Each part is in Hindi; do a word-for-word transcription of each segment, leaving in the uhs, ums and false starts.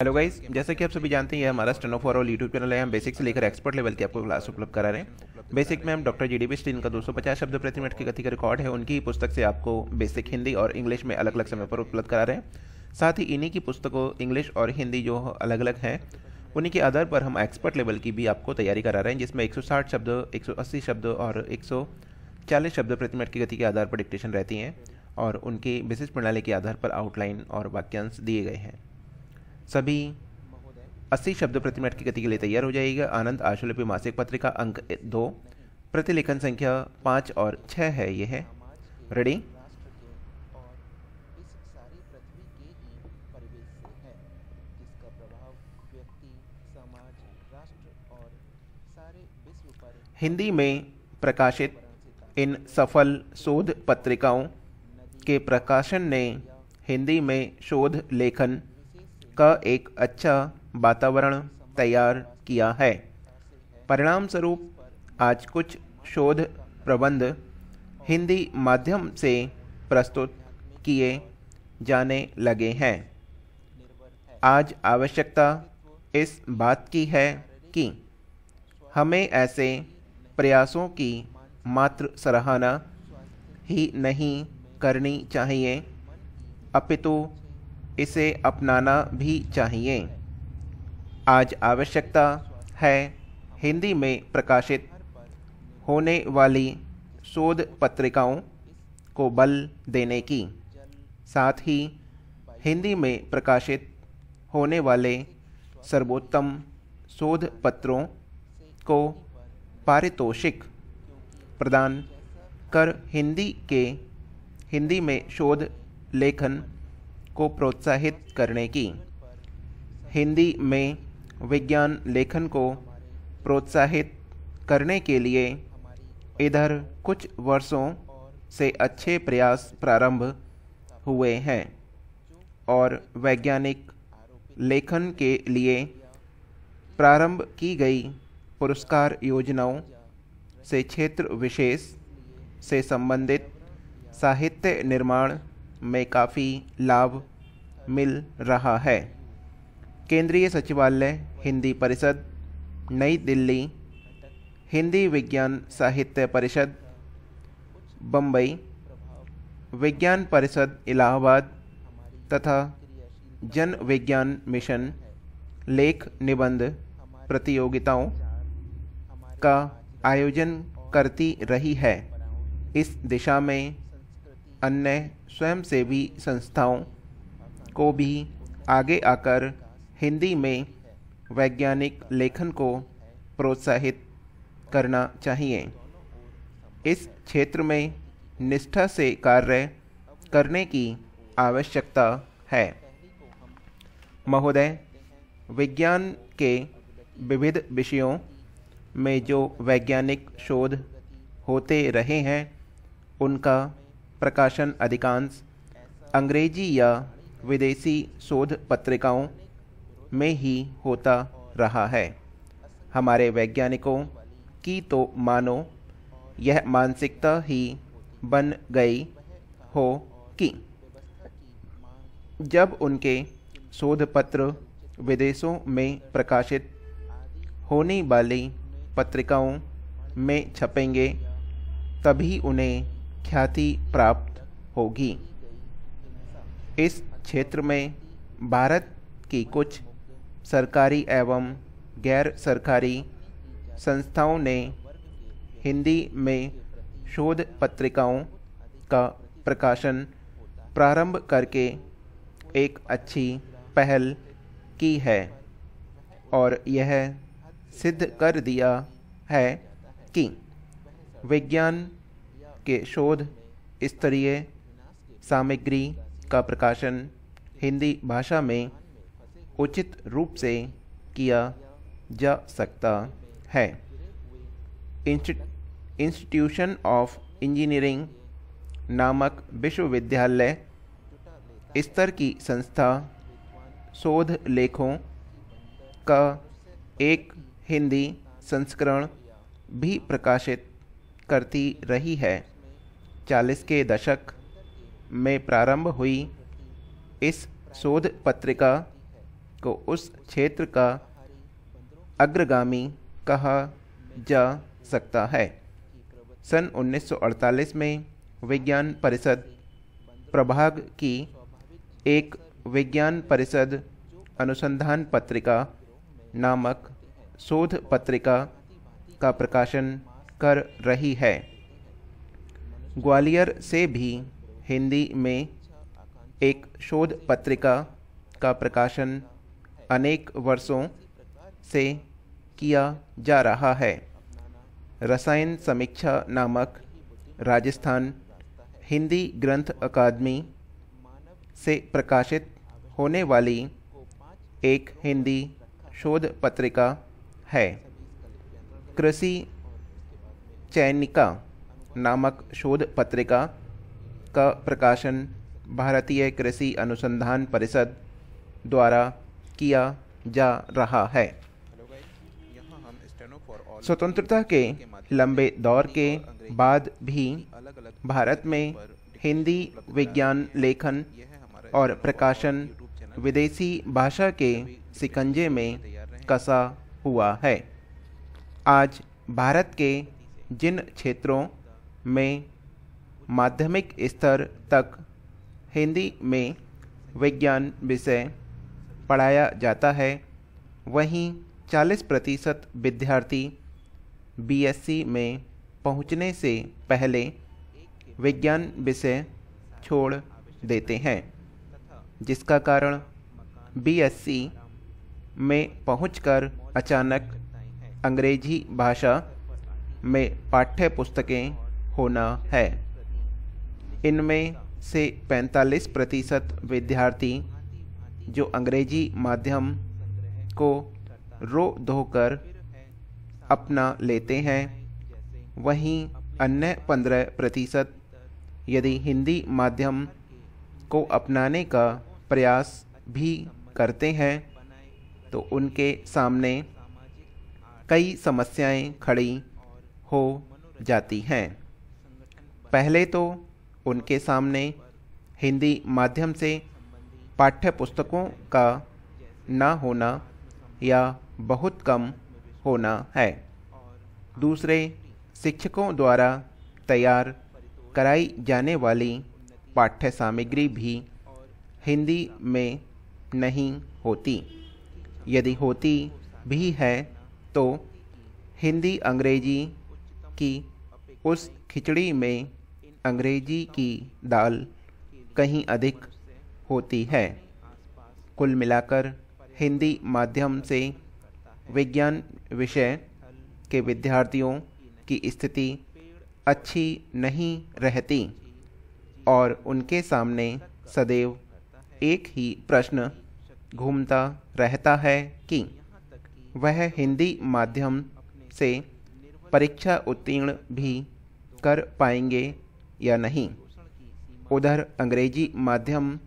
हेलो गाइस, जैसा कि आप सभी जानते हैं, ये हमारा steno for all YouTube channel है। हम बेसिक से लेकर एक्सपर्ट लेवल की आपको क्लास उपलब्ध करा रहे हैं। बेसिक में हम डॉक्टर जी डी बिस्ट्री, इनका दो सौ पचास शब्द प्रति मिनट की गति का रिकॉर्ड है, उनकी ही पुस्तक से आपको बेसिक हिंदी और इंग्लिश में अलग अलग समय पर उपलब्ध करा रहे हैं। साथ ही इन्हीं की पुस्तकों इंग्लिश और हिंदी जो अलग अलग हैं, उन्हीं के आधार पर हम एक्सपर्ट लेवल की भी आपको तैयारी करा रहे हैं, जिसमें एक सौ साठ शब्द, एक सौ अस्सी शब्द और एक सौ चालीस शब्द प्रति मिनट की गति के आधार पर डिक्टेशन रहती हैं और उनकी विशेष प्रणाली के आधार पर आउटलाइन और वाक्यांश दिए गए हैं। सभी अस्सी शब्द प्रति मिनट की गति के लिए तैयार हो जाएगा। आनंद आशुलिपि मासिक पत्रिका अंक दो, प्रतिलेखन संख्या पाँच और छः है। ये है रेडी। हिंदी में प्रकाशित इन सफल शोध पत्रिकाओं के प्रकाशन ने हिंदी में शोध लेखन का एक अच्छा वातावरण तैयार किया है। परिणाम स्वरूप आज कुछ शोध प्रबंध हिंदी माध्यम से प्रस्तुत किए जाने लगे हैं। आज आवश्यकता इस बात की है कि हमें ऐसे प्रयासों की मात्र सराहना ही नहीं करनी चाहिए, अपितु इसे अपनाना भी चाहिए। आज आवश्यकता है हिंदी में प्रकाशित होने वाली शोध पत्रिकाओं को बल देने की। साथ ही हिंदी में प्रकाशित होने वाले सर्वोत्तम शोध पत्रों को पारितोषिक प्रदान कर हिंदी के हिंदी में शोध लेखन को प्रोत्साहित करने की। हिंदी में विज्ञान लेखन को प्रोत्साहित करने के लिए इधर कुछ वर्षों से अच्छे प्रयास प्रारंभ हुए हैं और वैज्ञानिक लेखन के लिए प्रारंभ की गई पुरस्कार योजनाओं से क्षेत्र विशेष से संबंधित साहित्य निर्माण में काफ़ी लाभ मिल रहा है। केंद्रीय सचिवालय, हिंदी परिषद, नई दिल्ली, हिंदी विज्ञान साहित्य परिषद बम्बई, विज्ञान परिषद इलाहाबाद तथा जन विज्ञान मिशन लेख निबंध प्रतियोगिताओं का आयोजन करती रही है। इस दिशा में अन्य स्वयंसेवी संस्थाओं को भी आगे आकर हिंदी में वैज्ञानिक लेखन को प्रोत्साहित करना चाहिए। इस क्षेत्र में निष्ठा से कार्य करने की आवश्यकता है। महोदय, विज्ञान के विविध विषयों में जो वैज्ञानिक शोध होते रहे हैं, उनका प्रकाशन अधिकांश अंग्रेजी या विदेशी शोध पत्रिकाओं में ही होता रहा है। हमारे वैज्ञानिकों की तो मानो यह मानसिकता ही बन गई हो कि जब उनके शोध पत्र विदेशों में प्रकाशित होने वाली पत्रिकाओं में छपेंगे, तभी उन्हें ख्याति प्राप्त होगी। इस क्षेत्र में भारत की कुछ सरकारी एवं गैर सरकारी संस्थाओं ने हिंदी में शोध पत्रिकाओं का प्रकाशन प्रारंभ करके एक अच्छी पहल की है और यह सिद्ध कर दिया है कि विज्ञान के शोध स्तरीय सामग्री का प्रकाशन हिंदी भाषा में उचित रूप से किया जा सकता है। इंस्टीट्यूशन ऑफ इंजीनियरिंग नामक विश्वविद्यालय स्तर की संस्था शोध लेखों का एक हिंदी संस्करण भी प्रकाशित करती रही है। चालीस के दशक में प्रारंभ हुई इस शोध पत्रिका को उस क्षेत्र का अग्रगामी कहा जा सकता है। सन उन्नीस सौ अड़तालीस में विज्ञान परिषद प्रभाग की एक विज्ञान परिषद अनुसंधान पत्रिका नामक शोध पत्रिका का प्रकाशन कर रही है। ग्वालियर से भी हिंदी में एक शोध पत्रिका का प्रकाशन अनेक वर्षों से किया जा रहा है। रसायन समीक्षा नामक राजस्थान हिंदी ग्रंथ अकादमी से प्रकाशित होने वाली एक हिंदी शोध पत्रिका है। कृषि चयनिका नामक शोध पत्रिका का प्रकाशन भारतीय कृषि अनुसंधान परिषद द्वारा किया जा रहा है। स्वतंत्रता के लंबे दौर के बाद भी भारत में हिंदी विज्ञान लेखन और प्रकाशन विदेशी भाषा के सिकंजे में कसा हुआ है। आज भारत के जिन क्षेत्रों में माध्यमिक स्तर तक हिंदी में विज्ञान विषय पढ़ाया जाता है, वहीं चालीस प्रतिशत विद्यार्थी बीएससी में पहुंचने से पहले विज्ञान विषय छोड़ देते हैं, जिसका कारण बीएससी में पहुंचकर अचानक अंग्रेजी भाषा में पाठ्य पुस्तकें होना है। इनमें से पैंतालीस प्रतिशत विद्यार्थी जो अंग्रेजी माध्यम को रो धोकर अपना लेते हैं, वहीं अन्य पंद्रह प्रतिशत यदि हिंदी माध्यम को अपनाने का प्रयास भी करते हैं तो उनके सामने कई समस्याएं खड़ी हो जाती हैं। पहले तो उनके सामने हिंदी माध्यम से पाठ्य पुस्तकों का ना होना या बहुत कम होना है। दूसरे, शिक्षकों द्वारा तैयार कराई जाने वाली पाठ्य सामग्री भी हिंदी में नहीं होती, यदि होती भी है तो हिंदी अंग्रेजी की उस खिचड़ी में अंग्रेजी की दाल कहीं अधिक होती है। कुल मिलाकर हिंदी माध्यम से विज्ञान विषय के विद्यार्थियों की स्थिति अच्छी नहीं रहती और उनके सामने सदैव एक ही प्रश्न घूमता रहता है कि वह हिंदी माध्यम से परीक्षा उत्तीर्ण भी कर पाएंगे या नहीं। उधर अंग्रेजी माध्यम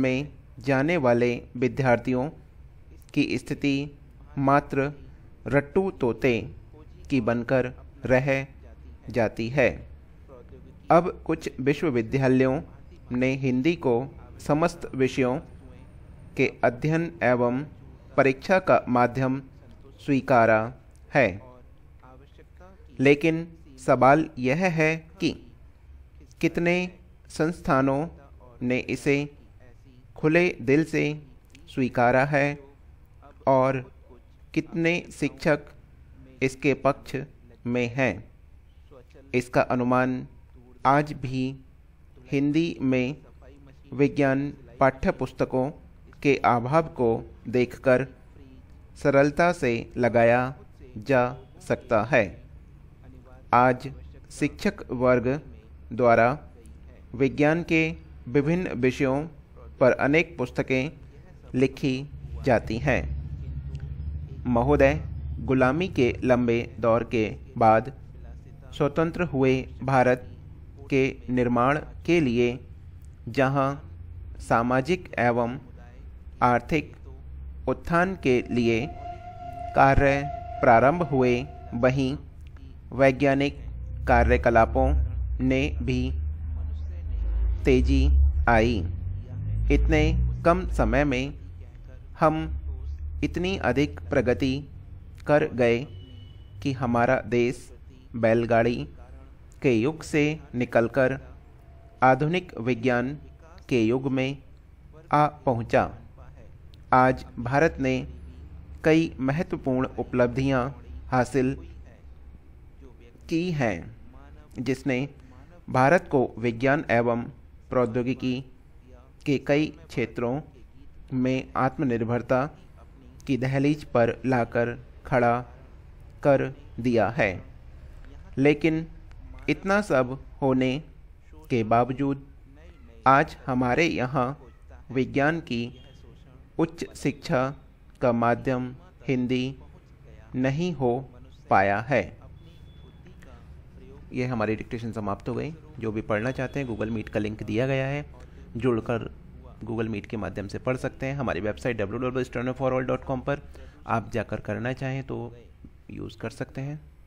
में जाने वाले विद्यार्थियों की स्थिति मात्र रट्टू तोते की बनकर रह जाती है। अब कुछ विश्वविद्यालयों ने हिंदी को समस्त विषयों के अध्ययन एवं परीक्षा का माध्यम स्वीकारा है, लेकिन सवाल यह है कि कितने संस्थानों ने इसे खुले दिल से स्वीकारा है और कितने शिक्षक इसके पक्ष में हैं। इसका अनुमान आज भी हिंदी में विज्ञान पाठ्य पुस्तकों के अभाव को देखकर सरलता से लगाया जा सकता है। आज शिक्षक वर्ग द्वारा विज्ञान के विभिन्न विषयों पर अनेक पुस्तकें लिखी जाती हैं। महोदय, गुलामी के लंबे दौर के बाद स्वतंत्र हुए भारत के निर्माण के लिए जहां सामाजिक एवं आर्थिक उत्थान के लिए कार्य प्रारंभ हुए, वहीं वैज्ञानिक कार्यकलापों ने भी तेजी आई। इतने कम समय में हम इतनी अधिक प्रगति कर गए कि हमारा देश बैलगाड़ी के युग से निकलकर आधुनिक विज्ञान के युग में आ पहुंचा। आज भारत ने कई महत्वपूर्ण उपलब्धियां हासिल की हैं, जिसने भारत को विज्ञान एवं प्रौद्योगिकी के कई क्षेत्रों में आत्मनिर्भरता की दहलीज पर लाकर खड़ा कर दिया है। लेकिन इतना सब होने के बावजूद आज हमारे यहाँ विज्ञान की उच्च शिक्षा का माध्यम हिंदी नहीं हो पाया है। यह हमारी डिक्टेशन समाप्त हो गई। जो भी पढ़ना चाहते हैं, गूगल मीट का लिंक दिया गया है, जुड़कर गूगल मीट के माध्यम से पढ़ सकते हैं। हमारी website W W W steno for all dot com पर आप जाकर करना चाहें तो यूज़ कर सकते हैं।